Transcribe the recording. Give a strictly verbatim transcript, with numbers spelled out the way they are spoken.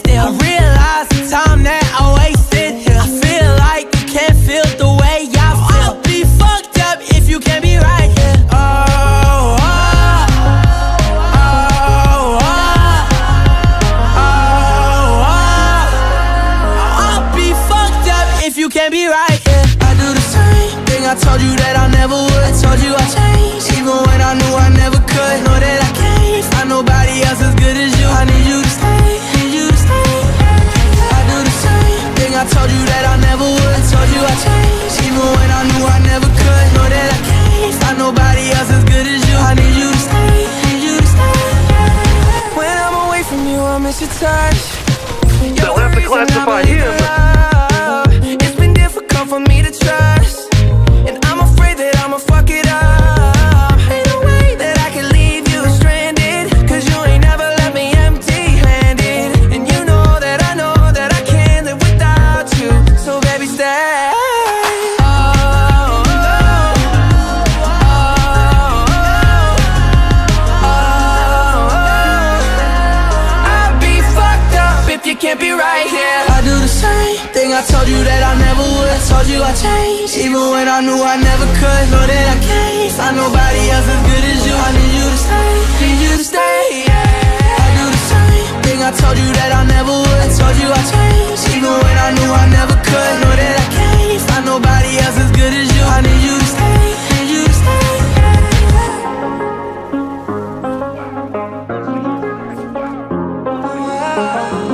still. I realize the time that I wasted here. I feel like you can't feel the way I feel. I'll be fucked up if you can't be right here. Oh. I told you that I never would. I told you I changed, even when I knew I never could. Know that I can't find nobody else as good as you. I need you to stay, need you to stay. I do the same thing. I told you that I never would. I told you I changed, even when I knew I never could. Know that I can't find nobody else as good as you. I need you to stay, need you to stay. When I'm away from you, I miss your touch. You're the reason I'm in love. It's been difficult for me to trust. And I'm afraid that I'ma fuck it up. Ain't no way that I can leave you stranded, cause you ain't never left me empty-handed. And you know that I know that I can't live without you. So baby, stay. Oh, oh, oh, oh, oh, oh, oh. I'd be fucked up if you can't be right here. I do the same thing. I told you that I never would. I told you I changed, even when I knew I never could. Know that I can't find nobody else as good as you. I need you to stay, need you to stay. I do the same thing. I told you that I never would. I told you I changed, even when I knew I never could. Know that I can't find nobody else as good as you. I need you to stay, need you to stay. Oh.